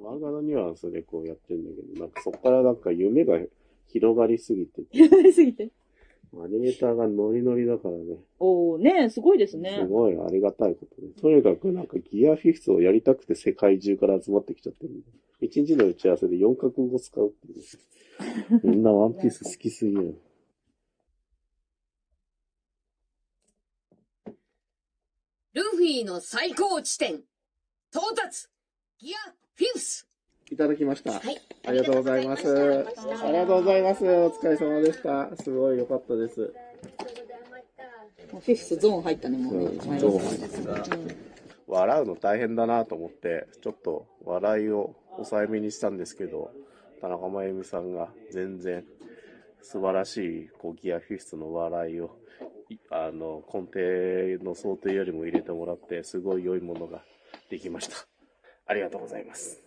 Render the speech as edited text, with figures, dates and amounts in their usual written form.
漫画のニュアンスでこうやってんだけど、なんかそっからなんか夢が広がりすぎて。広がりすぎて。アニメーターがノリノリだからね。おーね、すごいですね。すごいありがたいことね。とにかくなんかギアフィフスをやりたくて世界中から集まってきちゃってる。一日の打ち合わせで4カ国語使うっていう。みんなワンピース好きすぎる。ルフィの最高地点到達ギアフィフスいただきました。はい、ありがとうございます。ありがとうございます。お疲れ様でした。すごい良かったです。もうフィフスゾーン入ったね、もうね。ゾーン入った、うん、笑うの大変だなと思って、ちょっと笑いを抑えめにしたんですけど、田中真由美さんが全然素晴らしいこうギアフィフスの笑いを根底の想定よりも入れてもらって、すごい良いものができました。ありがとうございます。